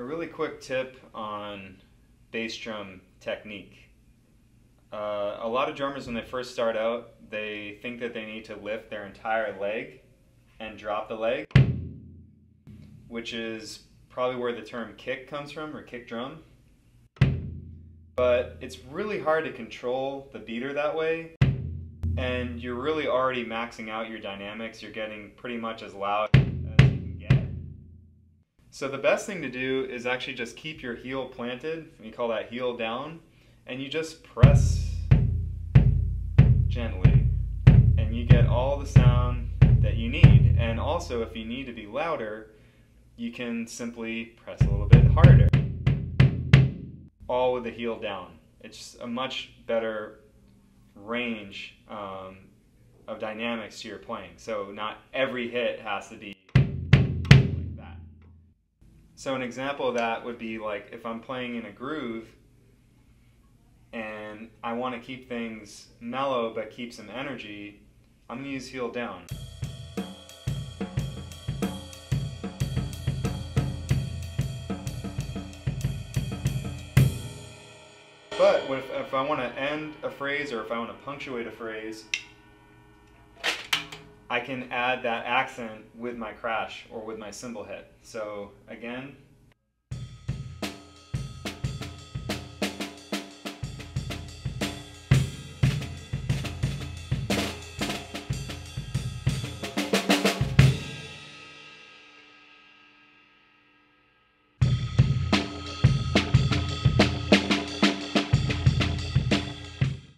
A really quick tip on bass drum technique. A lot of drummers, when they first start out, they think that they need to lift their entire leg and drop the leg, which is probably where the term kick comes from, or kick drum. But it's really hard to control the beater that way, and you're really already maxing out your dynamics. You're getting pretty much as loud. So the best thing to do is actually just keep your heel planted, we call that heel down, and you just press gently, and you get all the sound that you need. And also, if you need to be louder, you can simply press a little bit harder, all with the heel down. It's a much better range of dynamics to your playing, so not every hit has to be. So an example of that would be like if I'm playing in a groove and I want to keep things mellow but keep some energy, I'm going to use heel down. But if I want to end a phrase, or if I want to punctuate a phrase, I can add that accent with my crash or with my cymbal hit. So again,